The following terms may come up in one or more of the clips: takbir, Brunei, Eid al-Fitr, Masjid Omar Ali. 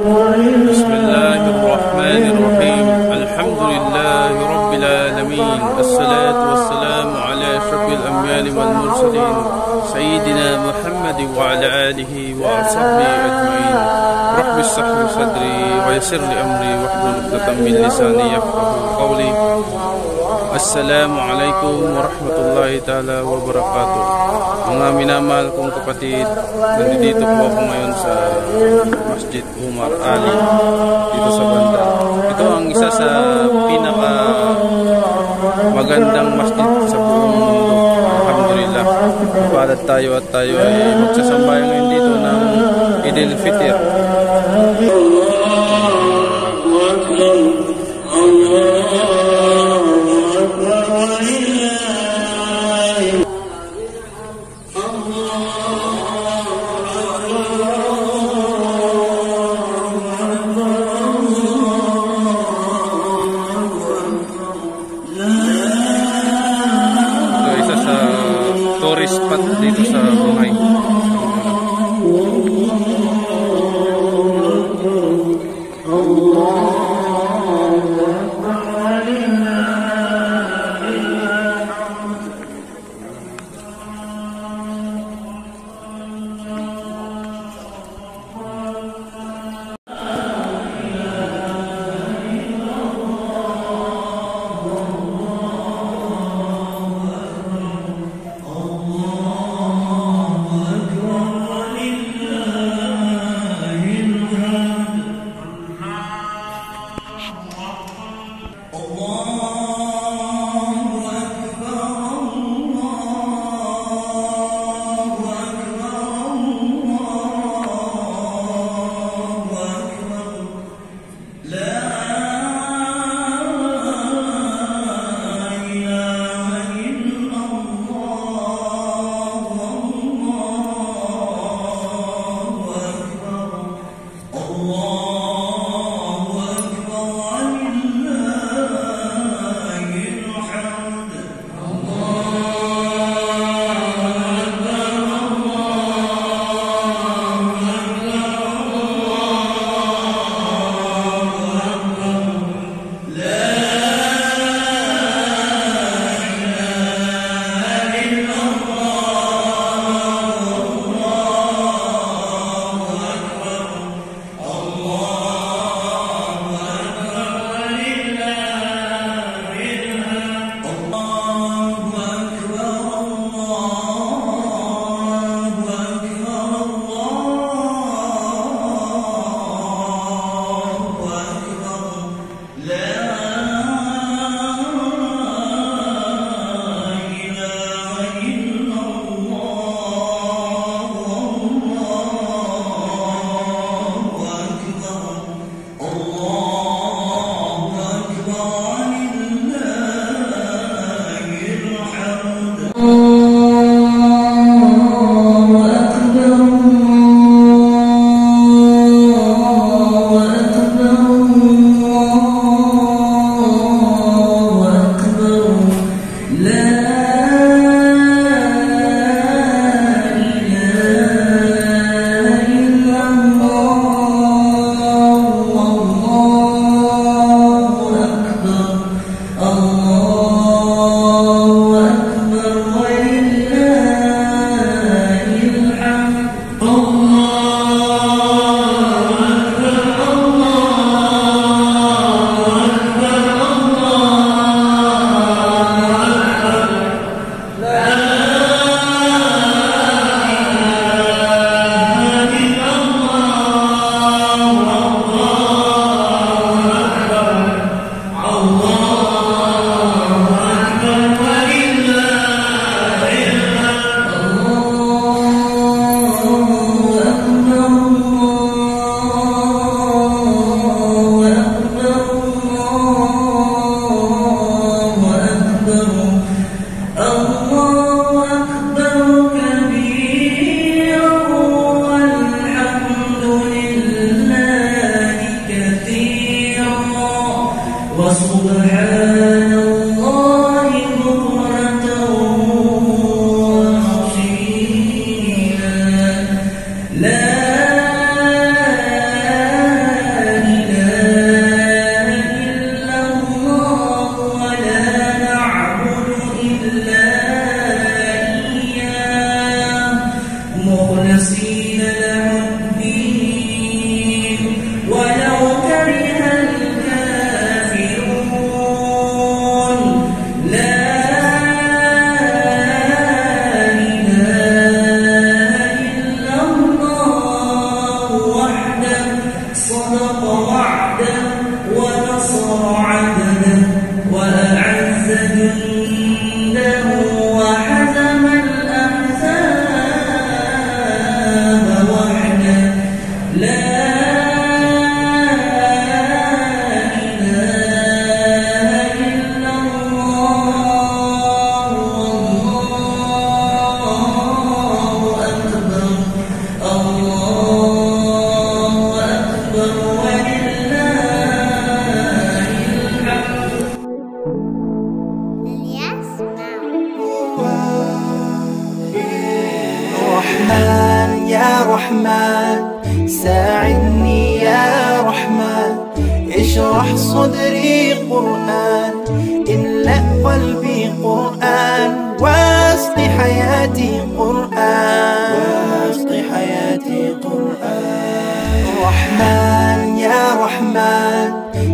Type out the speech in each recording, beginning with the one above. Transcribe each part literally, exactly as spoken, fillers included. بسم الله الرحمن الرحيم. الحمد لله رب العالمين، الصلاة والسلام على أشرف الأنبياء والمرسلين سيدنا محمد وعلى آله وأصحابه أجمعين. رب اشرح لي صدري ويسر لي أمري واحلل عقدة من لساني يفقهوا قولي. Assalamu alaikum warahmatullahi taala wabarakatuh. Mga minamahal kong kapatid, nandito po ako ngayon sa Masjid Omar Ali dito sa Bantan. Ito ang isa sa pinaka magandang masjid sa buong mundo. Alhamdulillah. Palad tayo at tayo ay magsasamba ngayon dito ng Eid al-Fitr. Spot dito sa Brunei. Oh رحمن يا رحمن ساعدني يا رحمن، اشرح صدري قرآن، املأ قلبي قرآن، واسق حياتي قرآن، واسق حياتي قرآن. رحمن يا رحمن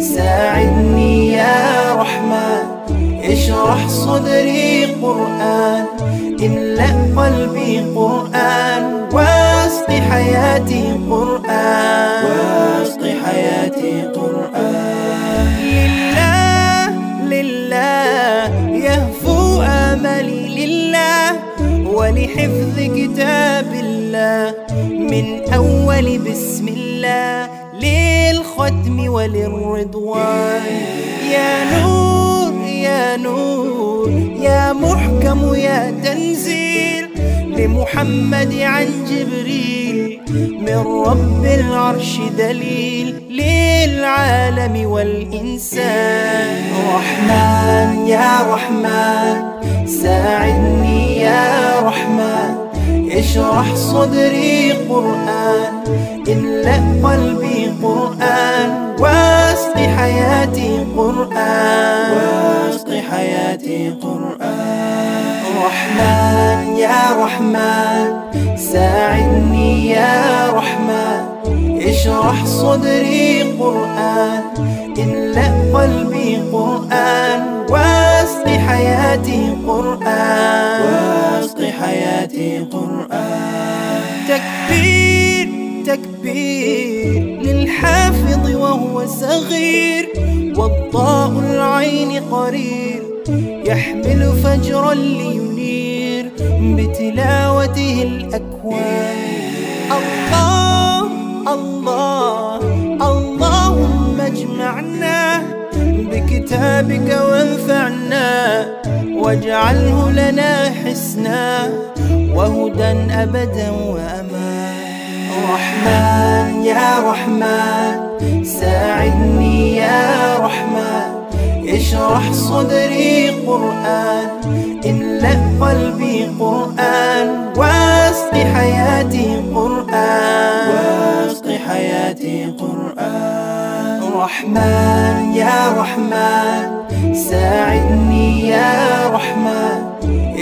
ساعدني يا رحمن، اشرح صدري قرآن، املأ قلبي قرآن، واسق حياتي قرآن، واسق حياتي قرآن. لله لله يهفو آملي لله، ولحفظ كتاب الله من أول بسم الله للختم وللرضوان. يا نور يا نور يا محكم يا تنزيل لمحمد عن جبريل، من رب العرش دليل للعالم والإنسان. رحمن يا رحمن ساعدني يا رحمن، اشرح صدري قرآن، املأ قلبي قرآن، واسق حياتي قرآن، واسق حياتي قرآن. رحمن يا رحمن ساعدني يا رحمن، اشرح صدري قرآن، املأ قلبي قرآن، واسق حياتي قرآن، واسق حياتي قرآن. تكبير تكبير للحافظ وهو صغير، والضاء العين قرير يحمل فجرا لينير بتلاوته الأكوان. الله الله اللهم اجمعنا بكتابك وانفعنا، واجعله لنا حسنا وهدى أبدا وأمانا. رحمن يا رحمن ساعدني يا رحمن، اشرح صدري قرآن، املأ قلبي قرآن، واسق حياتي قرآن، واسق حياتي قرآن. رحمن يا رحمن ساعدني يا رحمن،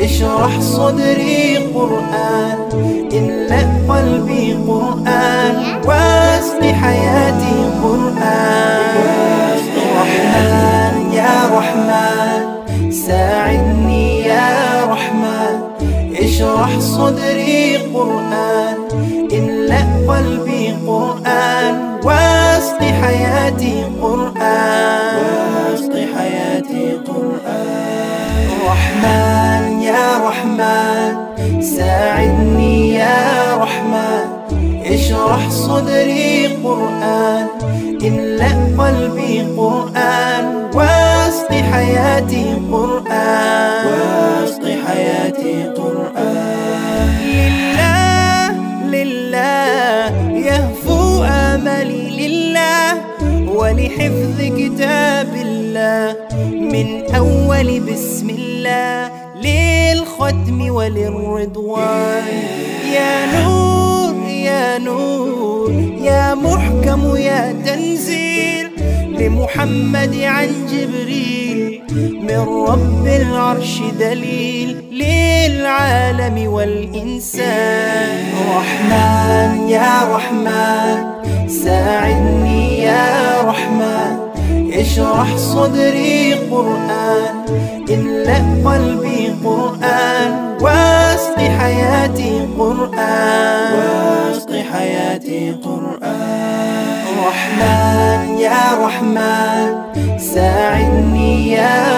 اشرح صدري قرآن، املأ قلبي قرآن، واسق حياتي قرآن. رحمن يا رحمن ساعدني يا رحمن، اشرح صدري قرآن، املأ قلبي قرآن، واسق حياتي قرآن، واسق حياتي قرآن. رحمن يا رحمن ساعدني يا رحمن، اشرح صدري قرآن، املأ قلبي قرآن، واسق حياتي قرآن، واسق حياتي قرآن. لله لله يهفو آملي لله، ولحفظ كتاب الله من أول بسم الله للختم وللرضوان. يا نور يا نور يا محكم يا تنزيل لمحمد عن جبريل، من رب العرش دليل للعالم والإنسان. رحمن يا رحمن ساعدني يا رحمن، اشرح صدري قرآن، املأ قلبي قرآن، واسق حياتي قرآن، واسق حياتي قرآن. رحمن يا رحمن ساعدني يا